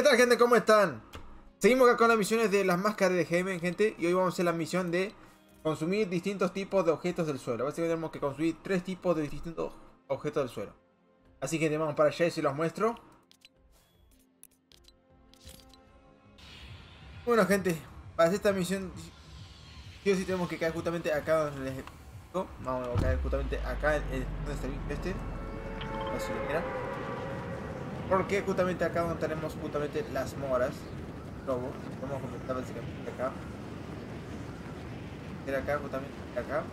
¿Qué tal, gente? ¿Cómo están? Seguimos acá con las misiones de las máscaras de Haven, gente. Y hoy vamos a hacer la misión de consumir distintos tipos de objetos del suelo. Básicamente tenemos que consumir 3 tipos de distintos objetos del suelo. Así que vamos para allá y se los muestro. Bueno, gente, para hacer esta misión sí o sí tenemos que caer justamente acá donde les explico. Vamos a caer justamente acá en donde está el este. Así que mira, porque justamente acá donde tenemos justamente las moras lobo. Vamos a completar básicamente acá. Era acá, justamente acá.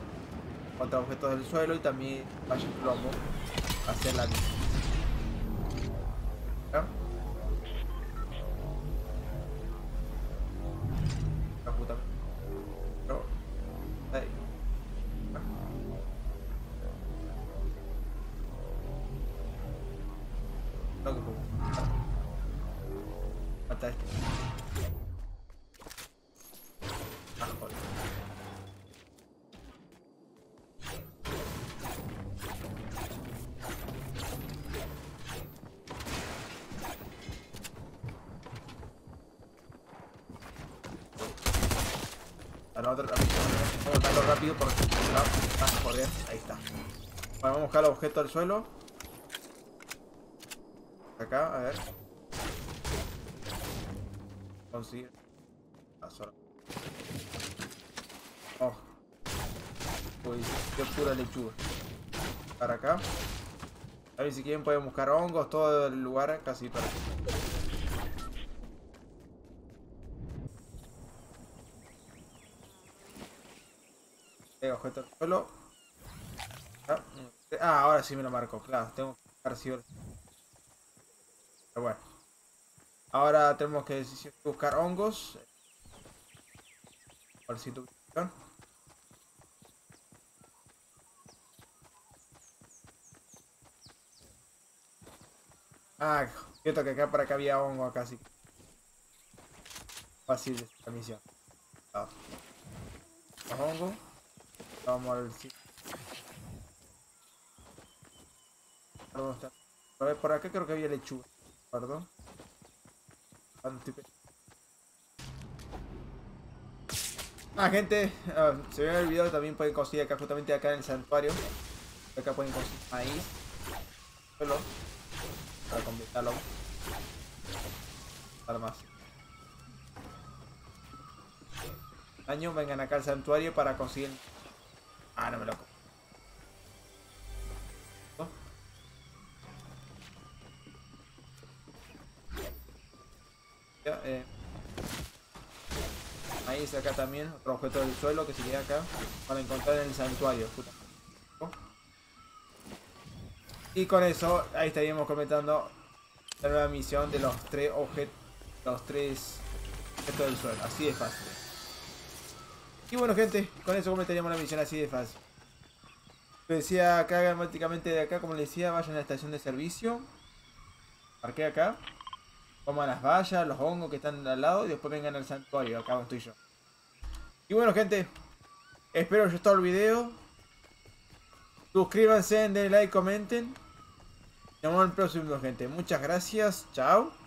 Contra objetos del suelo y también vaya plomo hacia la misma. Acá justamente. No. Ahí. No que puedo. Mata este. Ah, joder. Vamos a botarlo rápido por el lado. Ah, joder. Ahí está. Bueno, vamos a buscar el objeto al suelo. Acá, a ver. Consigue. Ah, solo. Oh. Uy, qué oscura lechuga. Para acá. A ver si quieren pueden buscar hongos, todo el lugar casi para aquí. Objeto al suelo. Ah, ahora sí me lo marco, claro. Tengo que buscar si. Pero bueno. Ahora tenemos que buscar hongos. Por si tu. Ah, cierto que acá para acá había hongo acá, sí. Fácil esta misión. Ah. Hongo. Vamos a ver si. ¿Dónde está? A ver, por acá creo que había lechuga. Perdón. Ah, gente. Se ve en el video, también pueden conseguir acá, justamente acá en el santuario. Acá pueden conseguir maíz. Solo. Para completarlo. Para más. Año, vengan acá al santuario para conseguir. Ah, no me loco. ¿No? Ya, ahí está acá también otro objeto del suelo que se queda acá para encontrar en el santuario. ¿No? Y con eso, ahí estaríamos comentando la nueva misión de los 3 objetos, los 3 objetos del suelo. Así de fácil. Y bueno, gente, con eso comentaríamos la misión así de fácil. Como decía acá, prácticamente de acá, como les decía, vayan a la estación de servicio. Parqué acá. Coman las vallas, los hongos que están al lado y después vengan al santuario, acá estoy yo. Y bueno, gente, espero que les haya gustado el video. Suscríbanse, denle like, comenten. Nos vemos en el próximo, gente. Muchas gracias, chao.